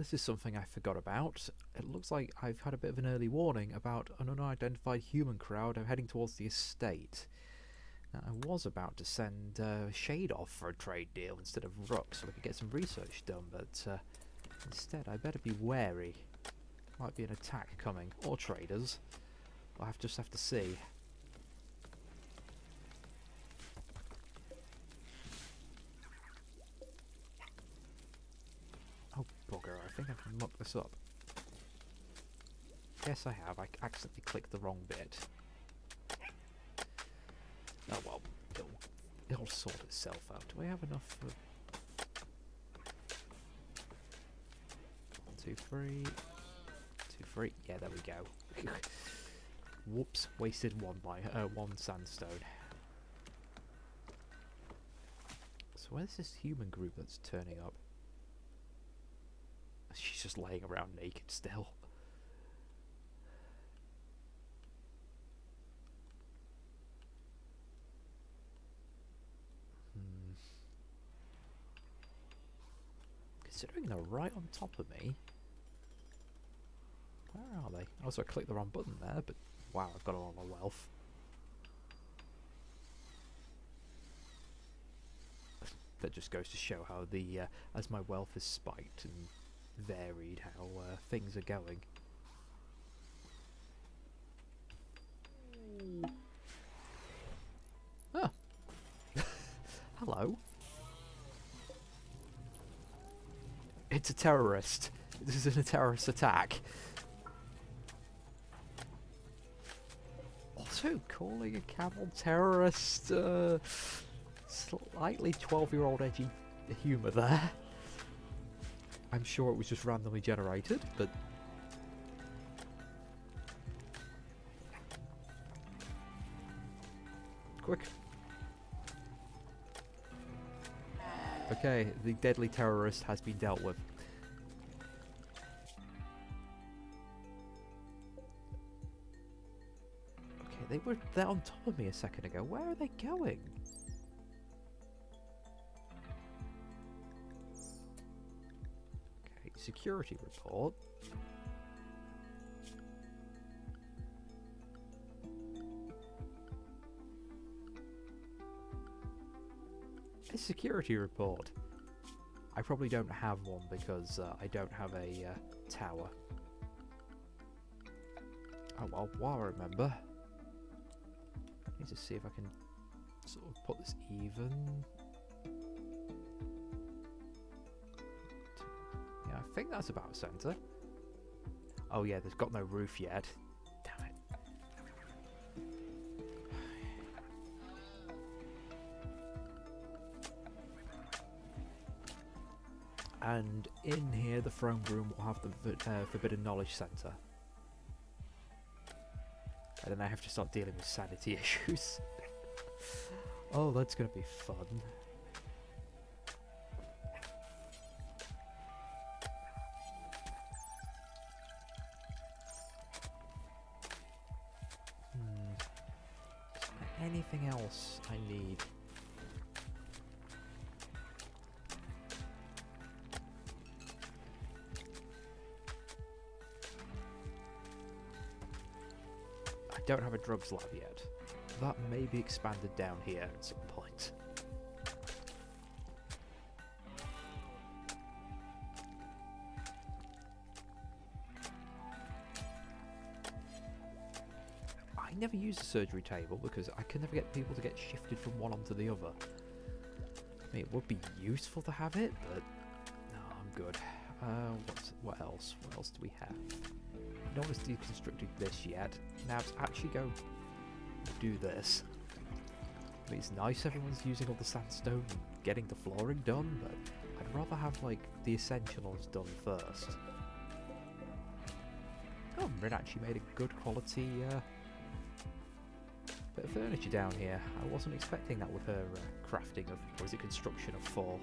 This is something I forgot about. It looks like I've had a bit of an early warning about an unidentified human crowd heading towards the estate. Now, I was about to send Shade off for a trade deal instead of Rook so we could get some research done, but instead I better be wary. Might be an attack coming, or traders. I just have to see. Oh bugger, I think I can muck this up. Yes I have, I accidentally clicked the wrong bit. Oh well, it'll sort itself out. Do we have enough for... 1, 2, 3... 2, 3... Yeah, there we go. Whoops, wasted one sandstone. So where's this human group that's turning up? She's just laying around naked still. Considering they're right on top of me. Where are they? Also, I clicked the wrong button there, but wow, I've got all my wealth. That just goes to show how the, as my wealth is spiked and varied, how things are going. Ah! Hello! It's a terrorist! This is a terrorist attack! Also, calling a camel terrorist, slightly 12-year-old edgy humour there. I'm sure it was just randomly generated, but... Quick. Okay, the deadly terrorist has been dealt with. Okay, they were there on top of me a second ago. Where are they going? Okay, security report. A security report. I probably don't have one because I don't have a tower. Oh well, while I remember, I need to see if I can sort of put this even. Yeah, I think that's about centre. Oh yeah, there's got no roof yet. Damn it. And in here, the throne room will have the Forbidden Knowledge Centre. And then I have to start dealing with sanity issues. Oh, that's going to be fun. Is there anything else I need? I don't have a drugs lab yet. That may be expanded down here at some point. I never use the surgery table because I can never get people to get shifted from one onto the other. I mean, it would be useful to have it, but no, I'm good. What else? What else do we have? No one's deconstructed this yet. Now let's actually go do this. I mean, it's nice everyone's using all the sandstone and getting the flooring done, but I'd rather have like the essentials done first. Oh, Rin actually made a good quality bit of furniture down here. I wasn't expecting that with her crafting of, or is it construction of 4?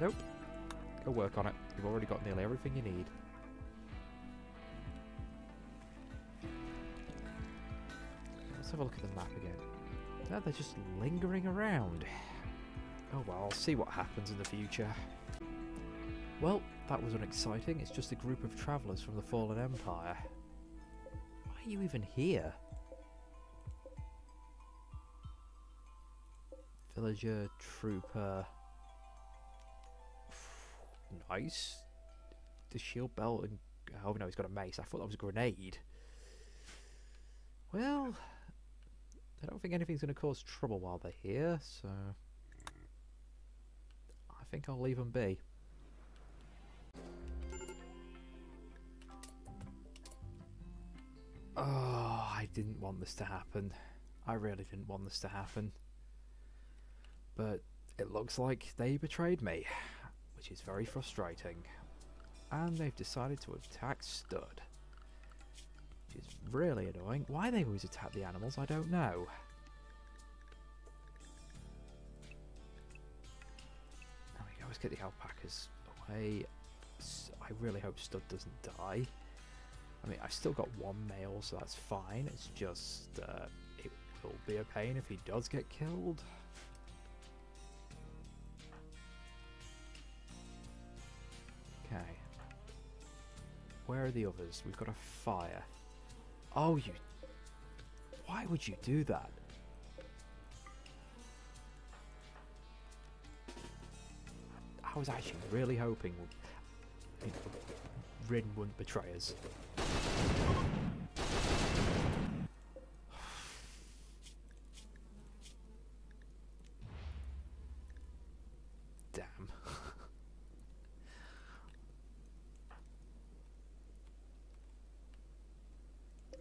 Nope. Go work on it. You've already got nearly everything you need. What's have a look at the map again. No, they're just lingering around. Oh well, I'll see what happens in the future. Well, that was unexciting. It's just a group of travellers from the Fallen Empire. Why are you even here? Villager, trooper... Nice. The shield belt and... oh no, he's got a mace. I thought that was a grenade. Well... I don't think anything's going to cause trouble while they're here, so... I think I'll leave them be. Oh, I didn't want this to happen. I really didn't want this to happen. But it looks like they betrayed me, which is very frustrating. And they've decided to attack Stud, which is really annoying. Why they always attack the animals, I don't know. There we go, let's get the alpacas away. I really hope Stud doesn't die. I mean, I've still got one male, so that's fine. It's just, it will be a pain if he does get killed. Okay. Where are the others? We've got a fire. Oh, you... why would you do that? I was actually really hoping... Rin wouldn't betray us. Damn.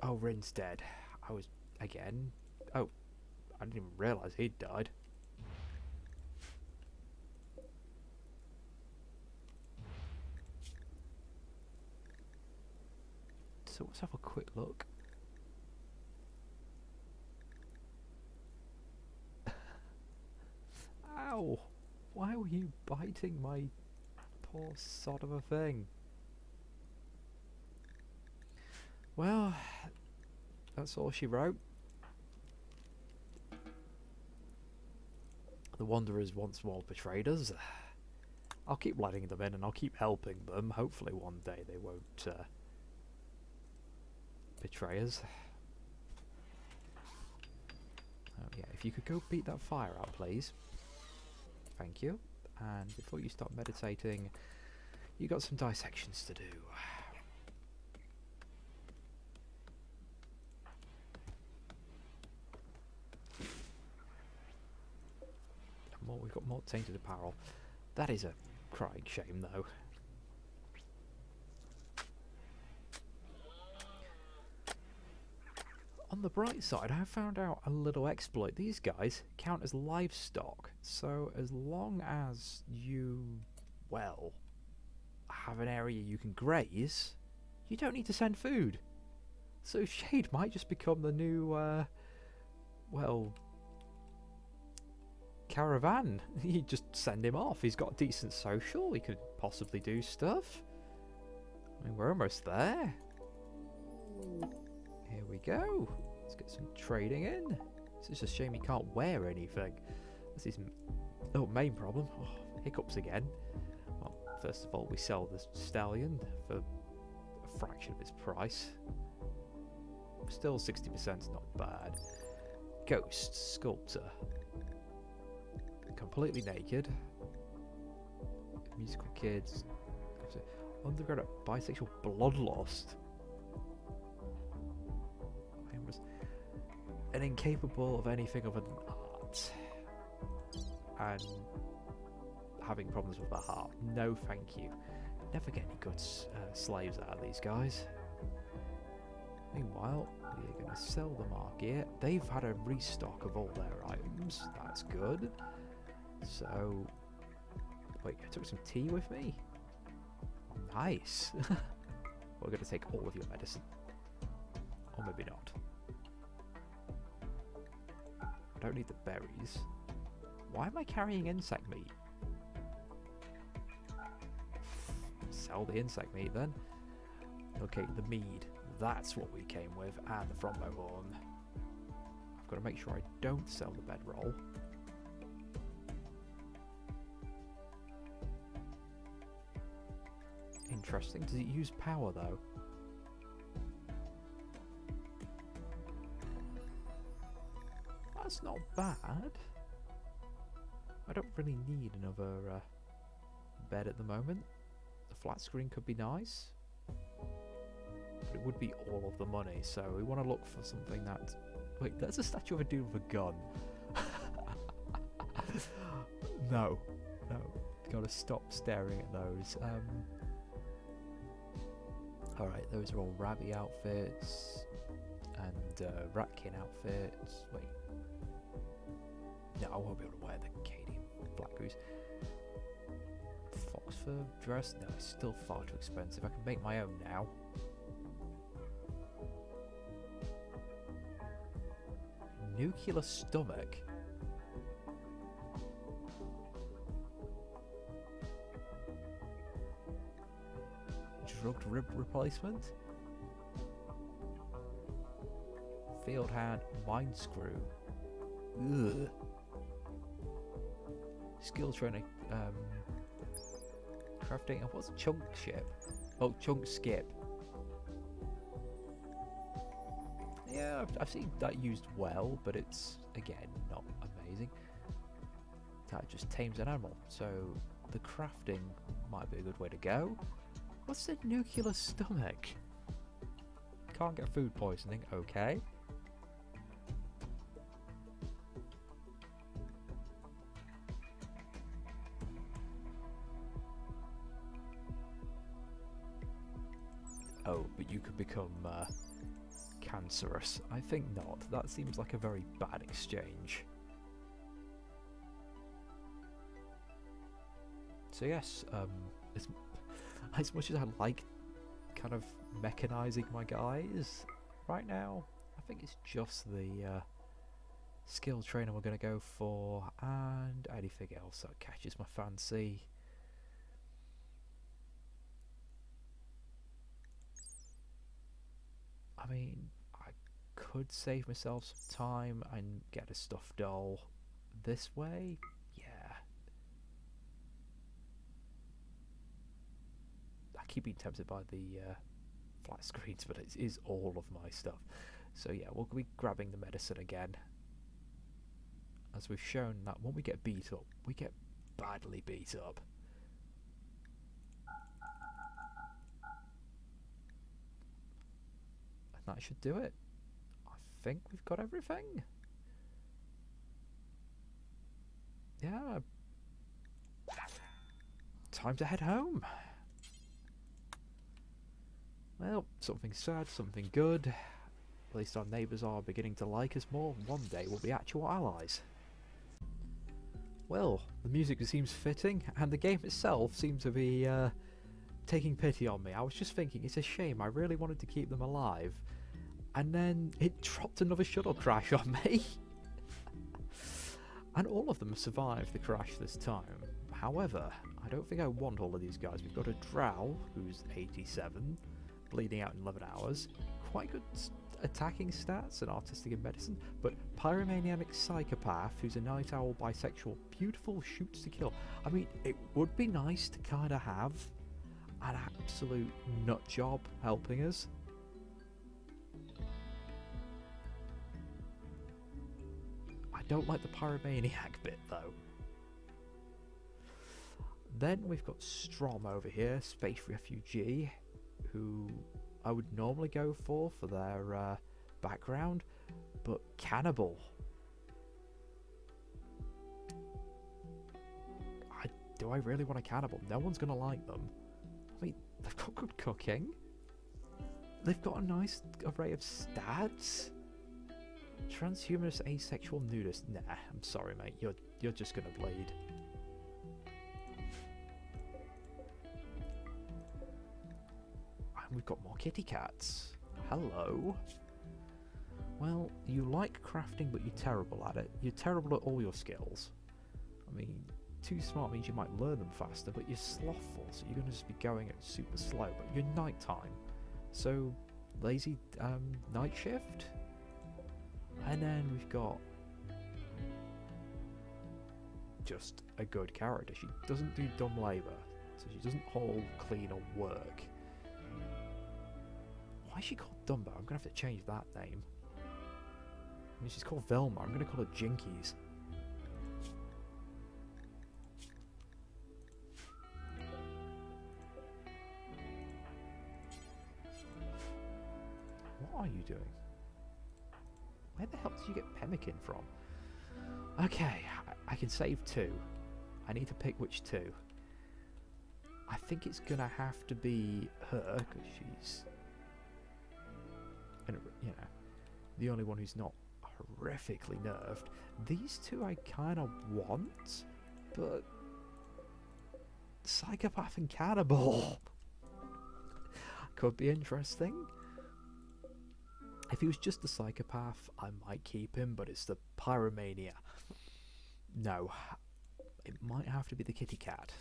Oh, Rin's dead. I was... again? Oh, I didn't even realise he'd died. So let's have a quick look. Ow! Why were you biting my poor sod of a thing? Well, that's all she wrote. The Wanderers once more betrayed us. I'll keep letting them in and I'll keep helping them. Hopefully one day they won't... betrayers. Oh yeah, if you could go beat that fire out, please. Thank you. And before you start meditating, you got some dissections to do. More, we've got more tainted apparel. That is a crying shame, though. On the bright side, I found out a little exploit. These guys count as livestock, so as long as you, well, have an area you can graze, you don't need to send food. So Shade might just become the new, well, caravan. You just send him off. He's got a decent social. He could possibly do stuff. I mean, we're almost there. Here we go. Let's get some trading in. It's just a shame he can't wear anything. That's his main problem. Oh, hiccups again. Well, first of all, we sell this stallion for a fraction of its price. Still 60%'s not bad. Ghost sculptor. Completely naked. Musical kids. Underground at bisexual bloodlust. And incapable of anything other than art. And having problems with the heart. No thank you. Never get any good slaves out of these guys. Meanwhile, we're going to sell the market. They've had a restock of all their items. That's good. So... wait, I took some tea with me? Nice. We're going to take all of your medicine. Or maybe not. I don't need the berries. Why am I carrying insect meat? Sell the insect meat then. Okay, the mead. That's what we came with. And the Frombo horn. got to make sure I don't sell the bedroll. Interesting. Does it use power though? That's not bad. I don't really need another bed at the moment. The flat screen could be nice, but it would be all of the money, so we want to look for something that... Wait, that's a statue of a dude with a gun. No, no, gotta stop staring at those. Alright, those are all Rabby outfits and Ratkin outfits. Wait, no, I won't be able to wear the Katie Black Goose. Fox fur dress? No, it's still far too expensive. I can make my own now. Nuclear stomach. Drugged rib replacement. Field hand mind screw. Ugh. Skill training. Crafting. What's chunk ship? Oh, chunk skip. Yeah, I've seen that used well, but it's, again, not amazing. That just tames an animal, so the crafting might be a good way to go. What's the nuclear stomach? Can't get food poisoning, okay. Oh, but you could become... cancerous. I think not. That seems like a very bad exchange. So yes, as much as I like kind of mechanizing my guys, right now I think it's just the skill trainer we're going to go for, and anything else that catches my fancy. I mean, could save myself some time and get a stuffed doll this way. Yeah, I keep being tempted by the flat screens, but it is all of my stuff. So yeah, we'll be grabbing the medicine again. As we've shown that when we get beat up, we get badly beat up. And that should do it. I think we've got everything. Yeah, time to head home. Well, something sad, something good. At least our neighbours are beginning to like us more, and one day we'll be actual allies. Well, the music seems fitting, and the game itself seems to be taking pity on me. I was just thinking, it's a shame, I really wanted to keep them alive, and then it dropped another shuttle crash on me. And all of them survived the crash this time. However, I don't think I want all of these guys. We've got a Drow, who's 87, bleeding out in 11 hours. Quite good attacking stats and artistic and medicine. But Pyromaniac Psychopath, who's a night owl, bisexual, beautiful, shoots to kill. I mean, it would be nice to kind of have an absolute nut job helping us. Don't like the pyromaniac bit though. Then we've got Strom over here, space refugee, who I would normally go for their background, but cannibal. Do I really want a cannibal? No one's gonna like them. I mean, they've got good cooking. They've got a nice array of stats. Transhumanist asexual nudist. Nah, I'm sorry mate, you're just gonna bleed. And we've got more kitty cats. Hello. Well, you like crafting but you're terrible at it. You're terrible at all your skills. I mean, too smart means you might learn them faster, but you're slothful, so you're gonna just be going at super slow, but you're nighttime. So lazy night shift? And then we've got just a good character. She doesn't do dumb labour, so she doesn't haul, clean or work. Why is she called Dumbo? I'm going to have to change that name. I mean, she's called Velma. I'm going to call her Jinkies. What are you doing? Where the hell did you get Pemmican from? Okay, I can save two. I need to pick which two. I think it's going to have to be her, because she's, you know, the only one who's not horrifically nerfed. These two I kind of want, but Psychopath and Cannibal could be interesting. If he was just the Psychopath, I might keep him, but it's the Pyromania. No, it might have to be the Kitty Cat.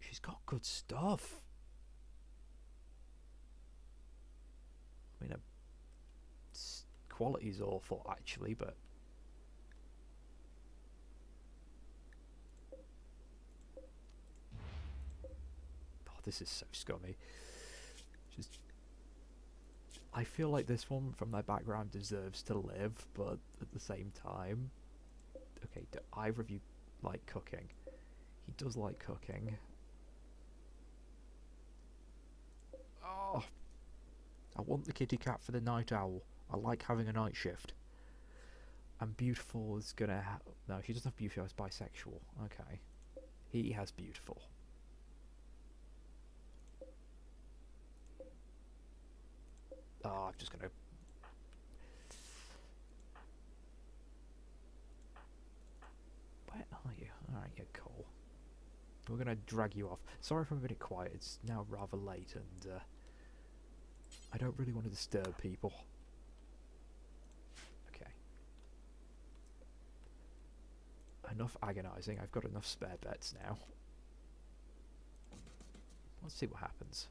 She's got good stuff. I mean, her quality's awful, actually, but oh, this is so scummy. Just, I feel like this one from their background deserves to live, but at the same time, okay, do either of you like cooking? He does like cooking. Oh, I want the Kitty Cat for the night owl. I like having a night shift. And Beautiful is gonna have, no, she doesn't have Beautiful, it's bisexual. Okay, he has Beautiful. Oh, I'm just gonna, where are you? Alright, you're cool. We're gonna drag you off. Sorry for a bit quiet, it's now rather late and I don't really want to disturb people. Okay. Enough agonising, I've got enough spare bets now. Let's see what happens.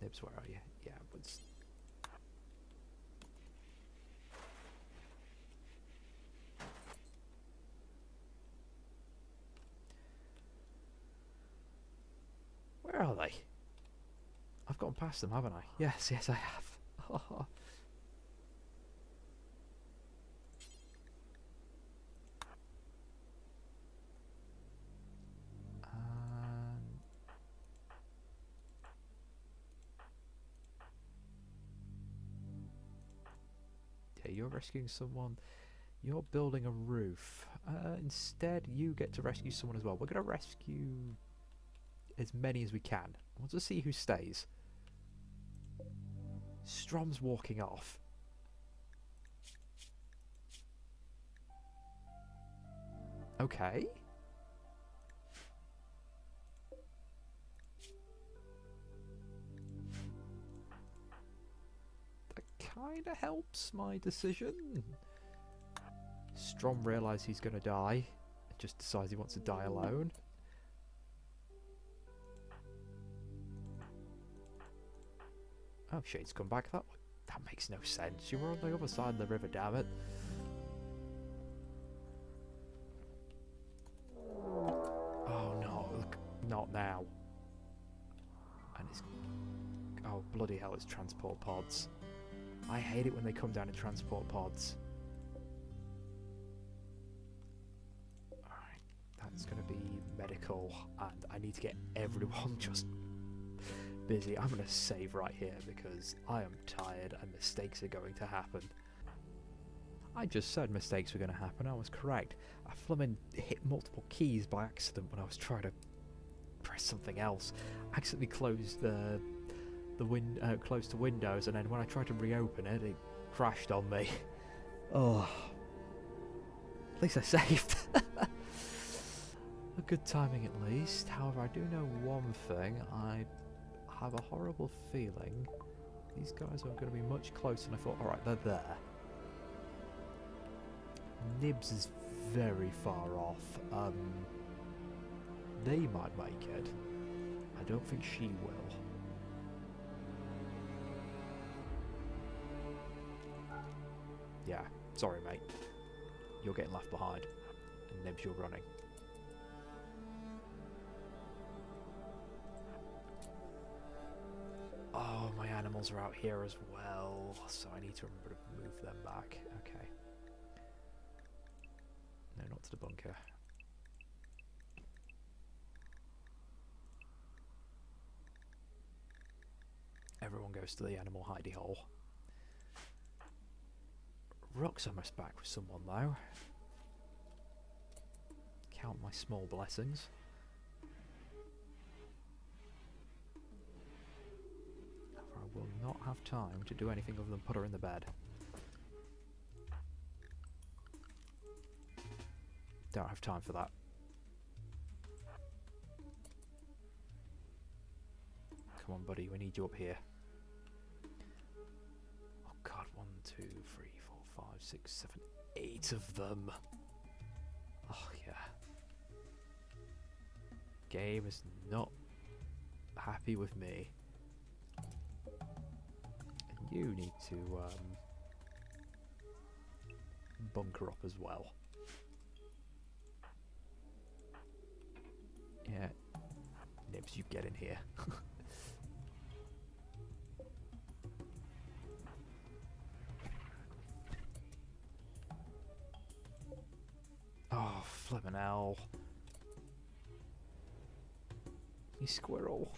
Nibs, where are you? Yeah, but where are they? I've gone past them, haven't I? Yes, yes I have. You're rescuing someone, you're building a roof, instead you get to rescue someone as well. We're going to rescue as many as we can. I want to see who stays. Strom's walking off. Okay. Kinda helps my decision. Strom realises he's gonna die and just decides he wants to die alone. Oh, Shade's come back that way. That makes no sense. You were on the other side of the river, damn it. Oh no, look, not now. And it's, oh bloody hell, it's transport pods. I hate it when they come down in transport pods. Alright, that's going to be medical, and I need to get everyone just busy. I'm going to save right here because I am tired and mistakes are going to happen. I just said mistakes were going to happen, I was correct. I flumin' hit multiple keys by accident when I was trying to press something else. I accidentally closed the close to windows, and then when I tried to reopen it, it crashed on me. Oh, at least I saved. Good timing at least. However, I do know one thing. I have a horrible feeling these guys are going to be much closer than I thought. Alright, they're there. Nibs is very far off. They might make it. I don't think she will. Yeah, sorry mate, you're getting left behind and Nibs, you're running. Oh, my animals are out here as well, so I need to remember to move them back. Okay. No, not to the bunker. Everyone goes to the animal hidey hole. Rook's almost back with someone though. Count my small blessings. I will not have time to do anything other than put her in the bed. Don't have time for that. Come on buddy, we need you up here. Oh god, 1, 2, 3, 4, 5, 6, 7, 8 of them. Oh yeah. Game is not happy with me. You need to bunker up as well. Yeah, Nibs, you get in here. Oh, flippin' owl. You squirrel.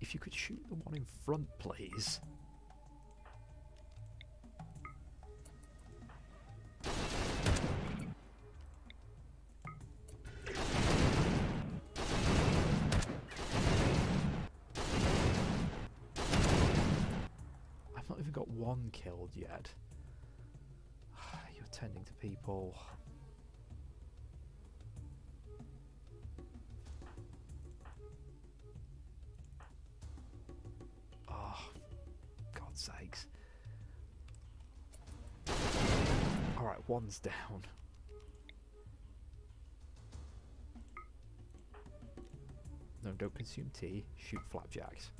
If you could shoot the one in front, please. I've not even got one killed yet. You're tending to people. Sakes. Alright, one's down. No, don't consume tea, shoot flapjacks.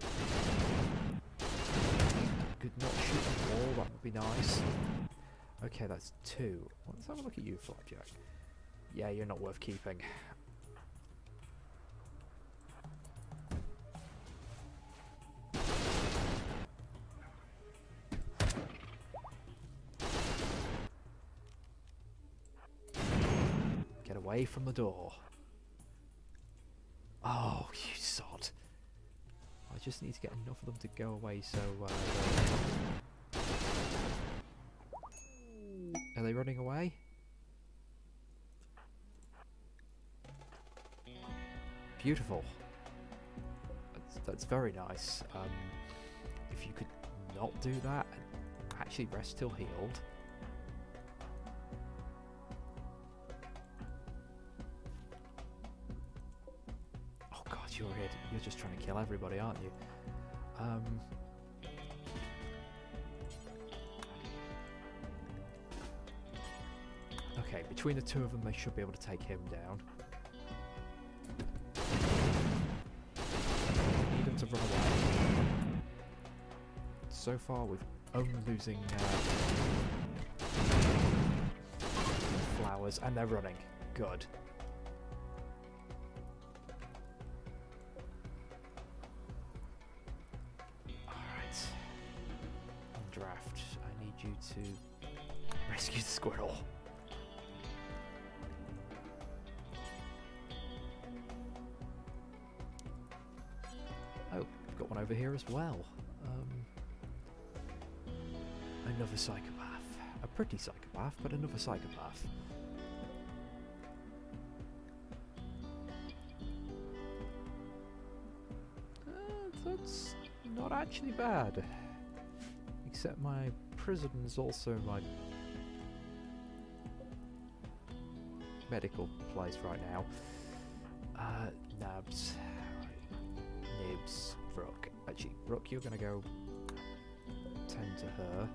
Could not shoot them all, that would be nice. Okay, that's 2. Let's have a look at you, flapjack. Yeah, you're not worth keeping. Away from the door. Oh, you sod. I just need to get enough of them to go away, so... Are they running away? Beautiful. That's very nice. If you could not do that and actually rest till healed. You're just trying to kill everybody, aren't you? Okay, between the two of them, they should be able to take him down. I need them to run away. So far, we're only losing flowers, and they're running. Good. To rescue the squirrel. Oh, I've got one over here as well. Another psychopath. A pretty psychopath, but another psychopath. That's not actually bad. Except my prison is also my medical place right now. Nabs. Nibs. Rook. Actually, Rook, you're going to go tend to her.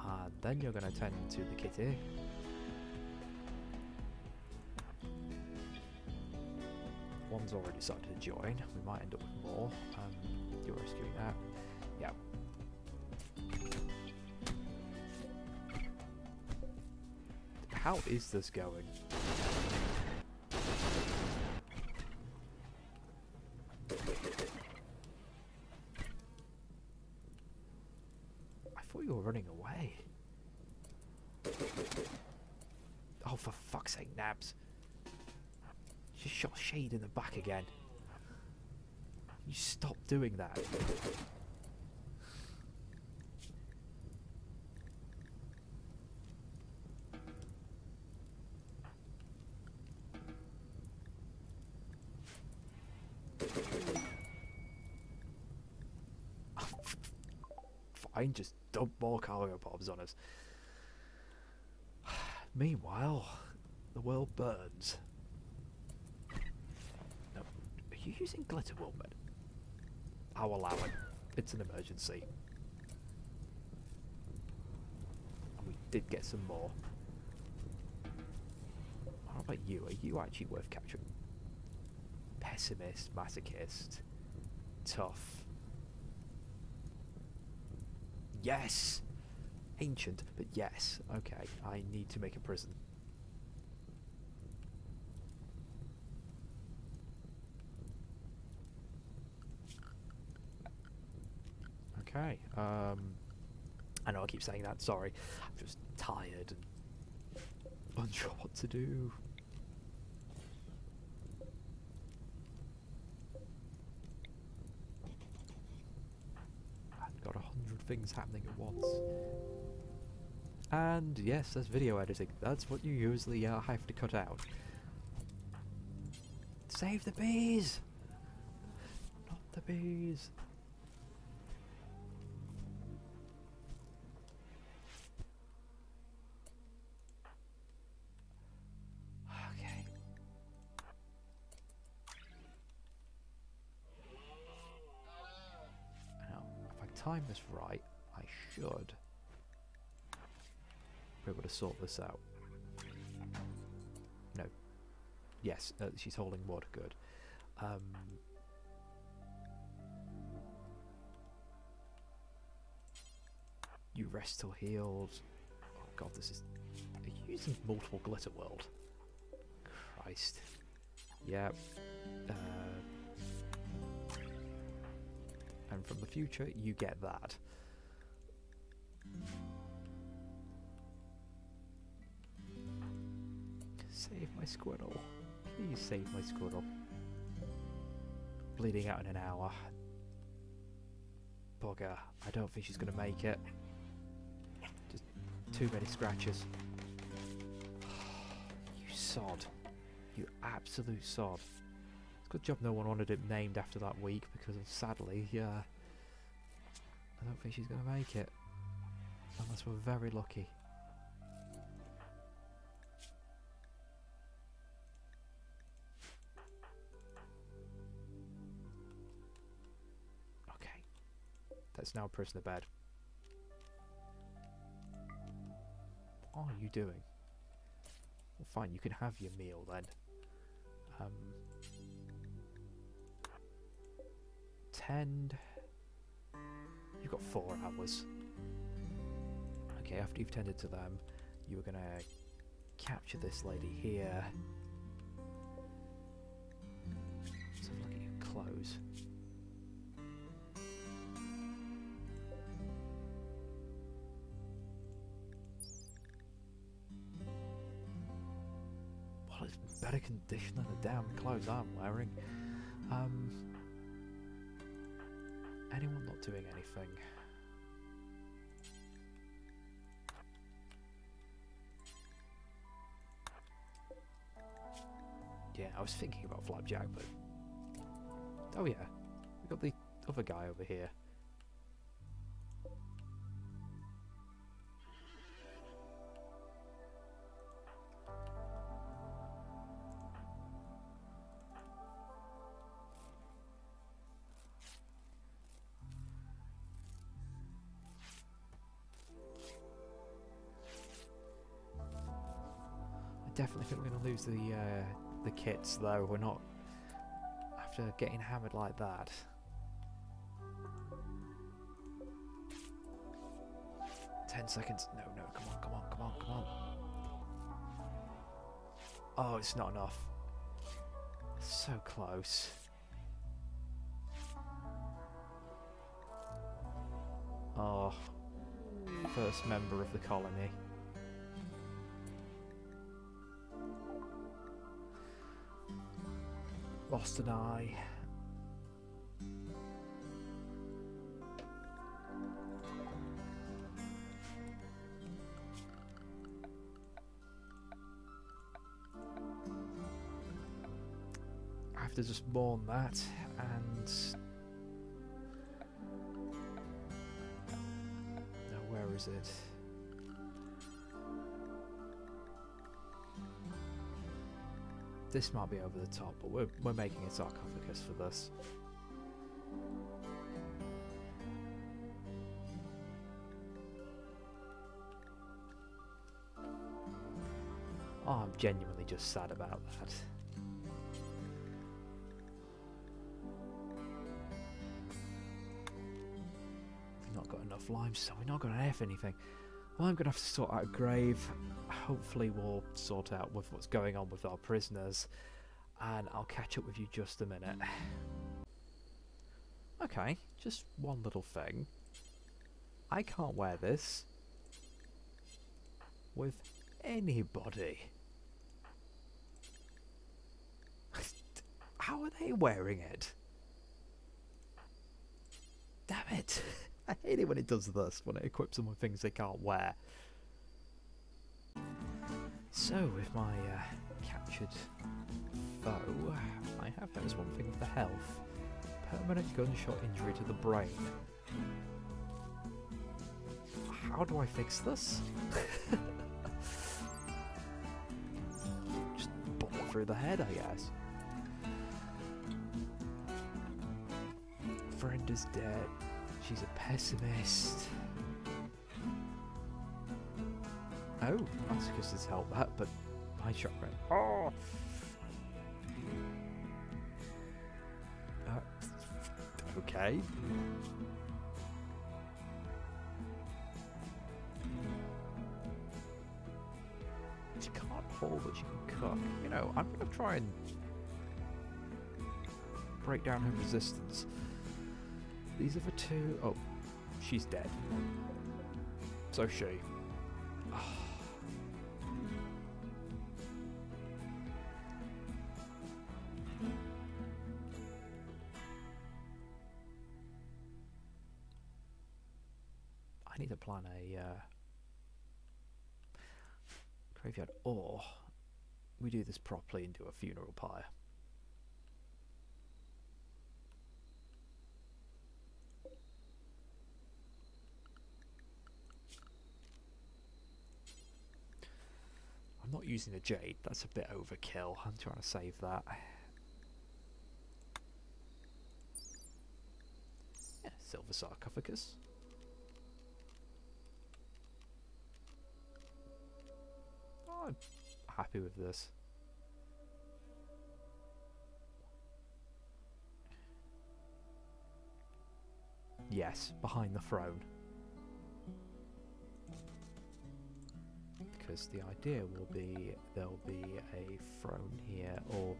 And then you're going to tend to the kitty. One's already started to join. We might end up with more. You're rescuing that. Yeah. How is this going? I thought you were running away. Oh, for fuck's sake, Nabs. Just shot Shade in the back again. You stop doing that. Fine, just dump more cargo bombs on us. Meanwhile, the world burns. No, are you using glitter, Woman? I'll allow it. It's an emergency. And we did get some more. How about you? Are you actually worth capturing? Pessimist, masochist, tough. Yes! Ancient, but yes. Okay, I need to make a prison. Okay, I know I keep saying that, sorry. I'm just tired and unsure what to do. Things happening at once. And yes, that's video editing. That's what you usually have to cut out. Save the bees! Not the bees. Okay. Time is right, I should be able to sort this out. No. Yes, she's holding wood, good. You rest till healed. Oh god, this is... Are you using multiple glitter world? Christ. Yeah. And from the future, you get that. Save my squirrel. Please save my squirrel. Bleeding out in an hour. Bugger. I don't think she's going to make it. Just too many scratches. You sod. You absolute sod. Good job no one wanted it named after that week, because sadly, yeah, I don't think she's going to make it. Unless we're very lucky. Okay. That's now a prisoner bed. What are you doing? Well, fine, you can have your meal then. 10. You've got 4 hours. Okay, after you've tended to them, you were gonna capture this lady here. Let's have a look at your clothes. Well, it's better condition than the damn clothes I'm wearing. Anyone not doing anything? Yeah, I was thinking about Flapjack, but... Oh yeah, we got the other guy over here. definitely think we're going to lose the kits, though. We're not, after getting hammered like that. Seconds. No, come on, come on. Oh, it's not enough. So close. Oh, first member of the colony. Lost an eye. To just mourn that and now where is it? This might be over the top, but we're making a sarcophagus for this. Oh, I'm genuinely just sad about that. Limestone, we're not going to have anything. Well, I'm going to have to sort out a grave. Hopefully we'll sort out with what's going on with our prisoners, and I'll catch up with you just a minute. Okay, just one little thing. I can't wear this with anybody. How are they wearing it? Damn it. I hate it when it does this, when it equips them with things they can't wear. So, with my captured foe, I have noticed one thing with the health. Permanent gunshot injury to the brain. How do I fix this? Just bullet through the head, I guess. Friend is dead. She's a pessimist. Oh, Askus has helped that, but my chakra. Oh! Okay. She can't hold, but she can cook. You know, I'm going to try and break down her resistance. These are for two. Oh, she's dead. So she. Oh. I need to plan a graveyard, or we do this properly and do a funeral pyre. Not using a jade, that's a bit overkill. I'm trying to save that. Yeah, silver sarcophagus. Oh, I'm happy with this. Yes, behind the throne. Because the idea will be there'll be a throne here, or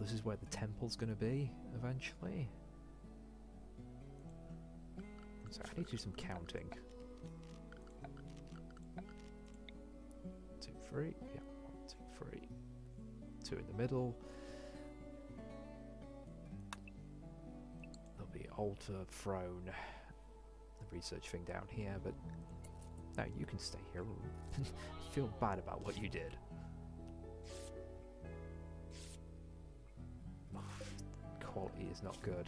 this is where the temple's going to be eventually. So I need to do some counting. 2, 3, yeah, 1, 2, 3, 2 in the middle. There'll be altar, throne, the research thing down here, but. No, you can stay here. Feel bad about what you did. Quality is not good.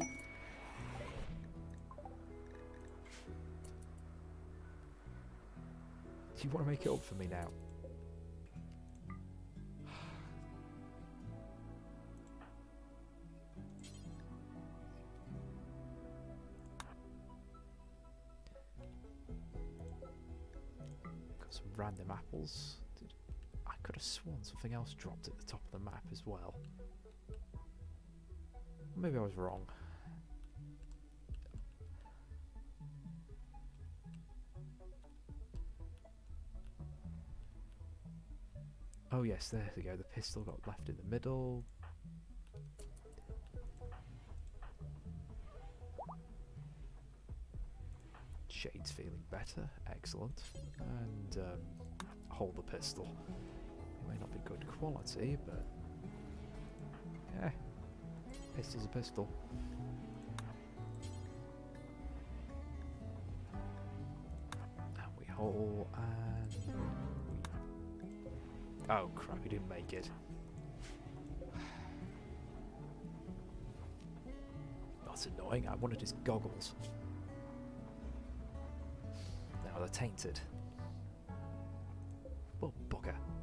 Do you want to make it up for me now? random apples. Dude, I could have sworn something else dropped at the top of the map as well. Maybe I was wrong. Oh yes, there we go, the pistol got left in the middle. Shade's feeling better, excellent. And hold the pistol. It may not be good quality, but yeah, pistol's a pistol. And we haul and... oh crap, he didn't make it. That's annoying, I wanted his goggles. Now they're tainted. Well, bugger.